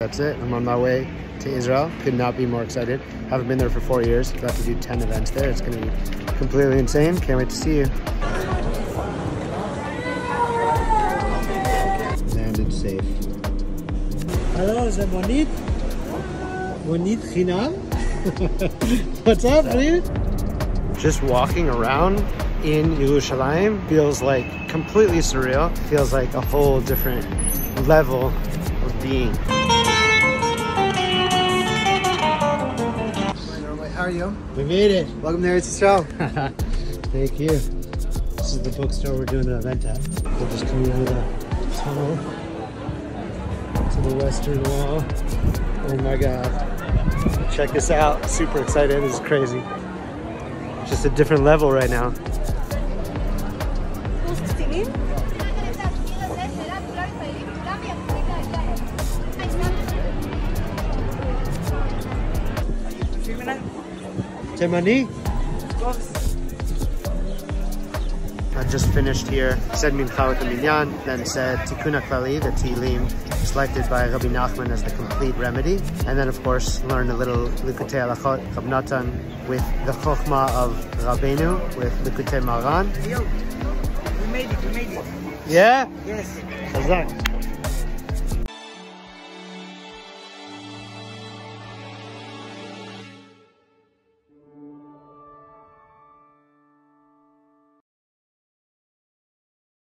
That's it. I'm on my way to Israel. Could not be more excited. Haven't been there for 4 years. Got to do 10 events there. It's going to be completely insane. Can't wait to see you. Landed safe. Hello, is that Monit? Monit Chinam? What's up, dude? Just walking around in Yerushalayim feels like completely surreal. Feels like a whole different level of being. How are you? We made it. Welcome to Israel. Thank you. This is the bookstore we're doing the event at. We're just coming out of the tunnel to the western wall. Oh my God. Check this out. Super excited. This is crazy. Just a different level right now. Temani? I just finished here, said Mincha with the Minyan, then said Tikkun Akvali, the Tehilim, selected by Rebbe Nachman as the complete remedy. And then, of course, learned a little Likutei Alachot, Chabnatan, with the Chokhmah of Rabbeinu, with Likutei Maran. Yo, we made it, we made it. Yeah? Yes. How's that?